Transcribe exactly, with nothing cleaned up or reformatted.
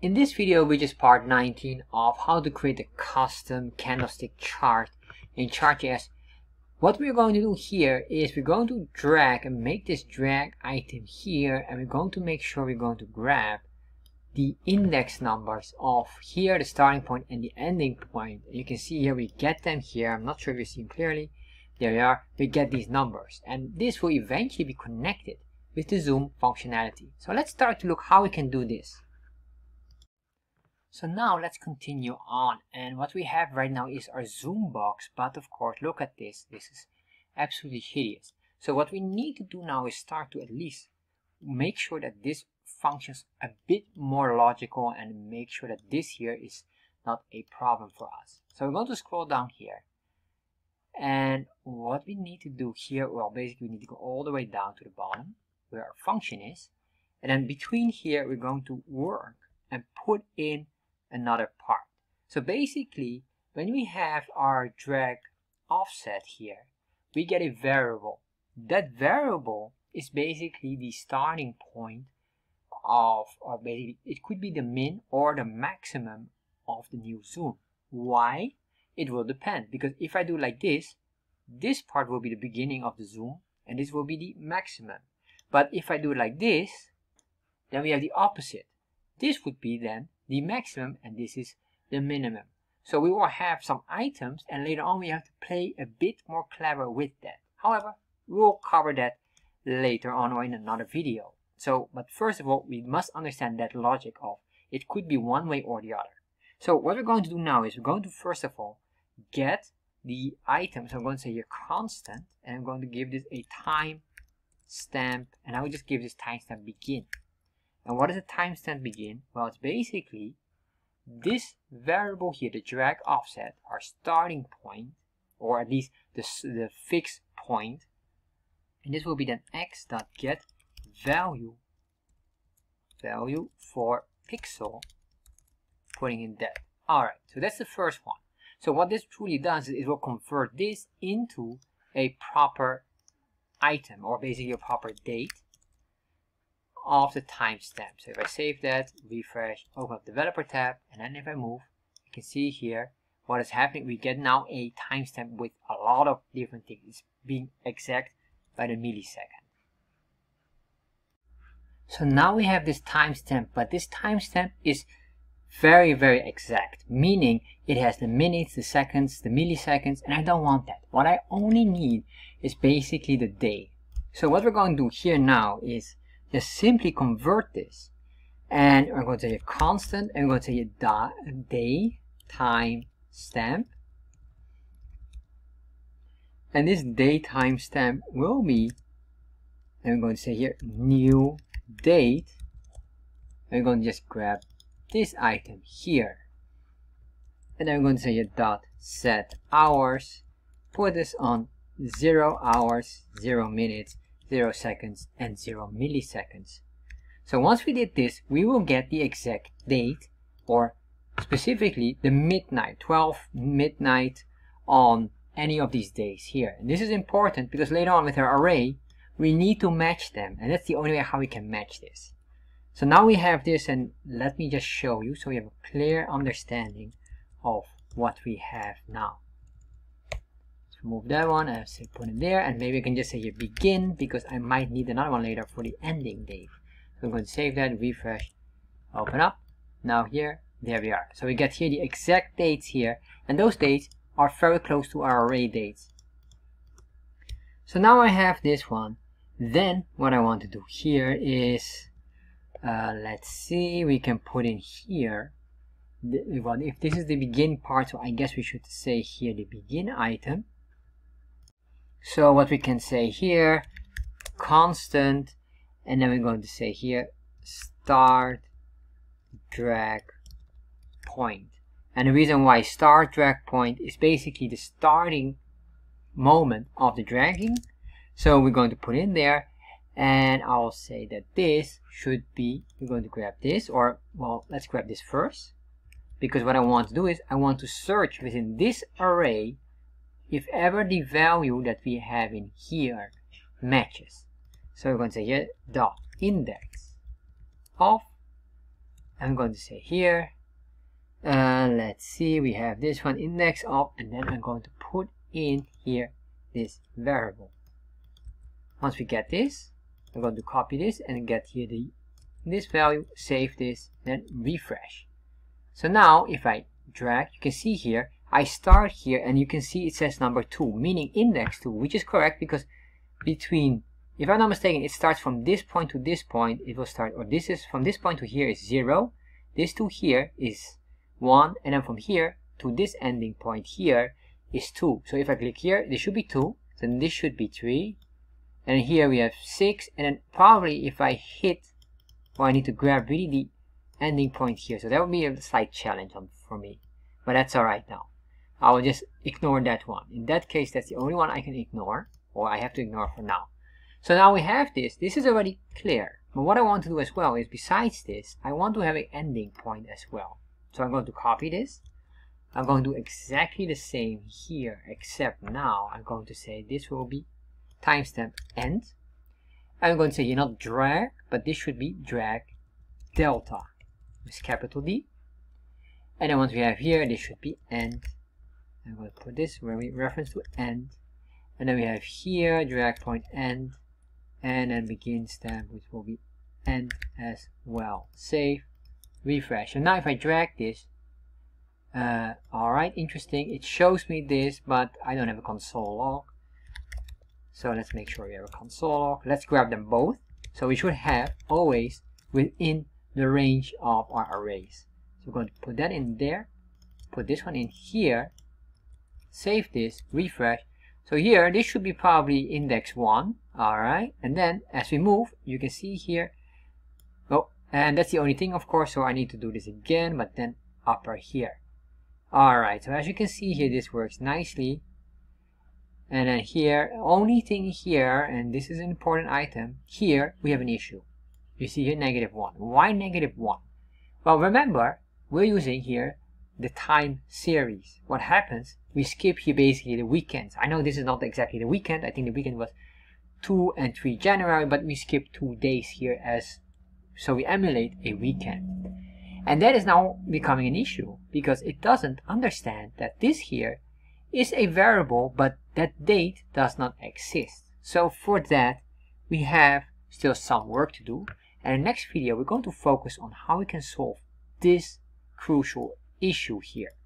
In this video, which is part nineteen of how to create a custom candlestick chart in Chart.js, what we're going to do here is we're going to drag and make this drag item here, and we're going to make sure we're going to grab the index numbers of here, the starting point and the ending point. You can see here we get them here. I'm not sure if you see them clearly. There we are. We get these numbers, and this will eventually be connected with the zoom functionality. So let's start to look how we can do this. So now let's continue on, and what we have right now is our zoom box, but of course look at this, this is absolutely hideous. So what we need to do now is start to at least make sure that this functions a bit more logical and make sure that this here is not a problem for us. So we're going to scroll down here, and what we need to do here, well basically we need to go all the way down to the bottom where our function is, and then between here we're going to work and put in another part. So basically when we have our drag offset here, we get a variable. That variable is basically the starting point of, or basically it could be the min or the maximum of the new zoom. Why? It will depend, because if I do like this, this part will be the beginning of the zoom and this will be the maximum. But if I do like this, then we have the opposite. This would be then the maximum and this is the minimum. So we will have some items, and later on we have to play a bit more clever with that. However, we'll cover that later on or in another video. So, but first of all, we must understand that logic of it could be one way or the other. So what we're going to do now is we're going to first of all get the items. I'm going to say here constant, and I'm going to give this a time stamp, and I will just give this timestamp begin. And what is a timestamp begin? Well, it's basically this variable here, the drag offset, our starting point, or at least the, the fixed point. And this will be then x.get value, value for pixel, putting in that. Alright, so that's the first one. So what this truly does is it will convert this into a proper item, or basically a proper date of the timestamp. So if I save that, refresh, open up developer tab, and then if I move, you can see here what is happening. We get now a timestamp with a lot of different things. It's being exact by the millisecond. So now we have this timestamp, but this timestamp is very, very exact, meaning it has the minutes, the seconds, the milliseconds, and I don't want that. What I only need is basically the day. So what we're going to do here now is just simply convert this, and I'm going to say a constant, and I'm going to say a day time stamp, and this day time stamp will be, and I'm going to say here new date, and I'm going to just grab this item here, and I'm going to say here dot set hours, put this on zero hours, zero minutes, zero seconds and zero milliseconds. So once we did this, we will get the exact date, or specifically the midnight, twelve midnight on any of these days here. And this is important because later on with our array, we need to match them, and that's the only way how we can match this. So now we have this, and let me just show you so you have a clear understanding of what we have now. Move that one and put it there, and maybe I can just say here begin, because I might need another one later for the ending date. So I'm going to save that, refresh, open up. Now here, there we are. So we get here the exact dates here, and those dates are very close to our array dates. So now I have this one. Then what I want to do here is, uh, let's see, we can put in here, the, well, if this is the begin part, so I guess we should say here the begin item. So what we can say here, constant, and then we're going to say here start drag point. And the reason why start drag point is basically the starting moment of the dragging. So we're going to put in there, and I'll say that this should be, we're going to grab this, or well, let's grab this first, because what I want to do is I want to search within this array if ever the value that we have in here matches. So we're going to say here dot index of I'm going to say here, and uh, let's see, we have this one, index of, and then I'm going to put in here this variable. Once we get this, I'm going to copy this and get here the this value, save this, then refresh. So now if I drag, you can see here I start here and you can see it says number two, meaning index two, which is correct, because between, if I'm not mistaken, it starts from this point to this point, it will start, or this is from this point to here is zero, this to here is one, and then from here to this ending point here is two. So if I click here, this should be two, then this should be three, and here we have six, and then probably if I hit, well, I need to grab really the ending point here, so that would be a slight challenge on, for me, but that's alright now. I will just ignore that one. In that case, that's the only one I can ignore, or I have to ignore for now. So now we have this. This is already clear. But what I want to do as well is, besides this, I want to have an ending point as well. So I'm going to copy this. I'm going to do exactly the same here, except now I'm going to say this will be timestamp end. I'm going to say, you're not drag, but this should be drag delta with capital D. And then once we have here, this should be end. I'm going to put this where we reference to end, and then we have here drag point end, and then begin stamp, which will be end as well. Save, refresh. So now if I drag this, uh, alright, interesting, it shows me this, but I don't have a console log, so let's make sure we have a console log. Let's grab them both, so we should have always within the range of our arrays. So we're going to put that in there, put this one in here, save this, refresh. So here this should be probably index one, alright, and then as we move you can see here, oh, and that's the only thing of course, so I need to do this again, but then upper here. Alright, so as you can see here this works nicely, and then here, only thing here, and this is an important item, here we have an issue. You see here negative one. Why negative one? Well, remember, we're using here the time series. What happens, we skip here basically the weekends. I know this is not exactly the weekend, I think the weekend was two and three January, but we skip two days here, as so we emulate a weekend. And that is now becoming an issue, because it doesn't understand that this here is a variable, but that date does not exist. So for that we have still some work to do, and in the next video we're going to focus on how we can solve this crucial issue here.